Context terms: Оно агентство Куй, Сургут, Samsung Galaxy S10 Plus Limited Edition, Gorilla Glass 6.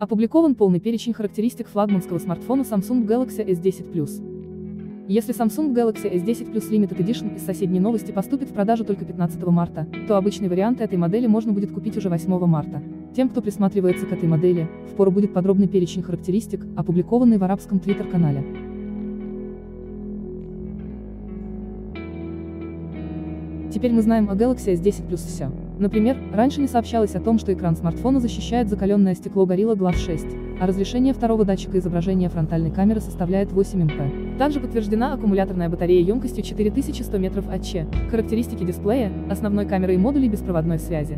Опубликован полный перечень характеристик флагманского смартфона Samsung Galaxy S10 Plus. Если Samsung Galaxy S10 Plus Limited Edition из соседней новости поступит в продажу только 15 марта, то обычный вариант этой модели можно будет купить уже 8 марта. Тем, кто присматривается к этой модели, впору будет подробный перечень характеристик, опубликованный в арабском твиттер-канале. Теперь мы знаем о Galaxy S10 Plus все. Например, раньше не сообщалось о том, что экран смартфона защищает закаленное стекло Gorilla Glass 6, а разрешение второго датчика изображения фронтальной камеры составляет 8 мп. Также подтверждена аккумуляторная батарея емкостью 4100 мАч, характеристики дисплея, основной камеры и модулей беспроводной связи.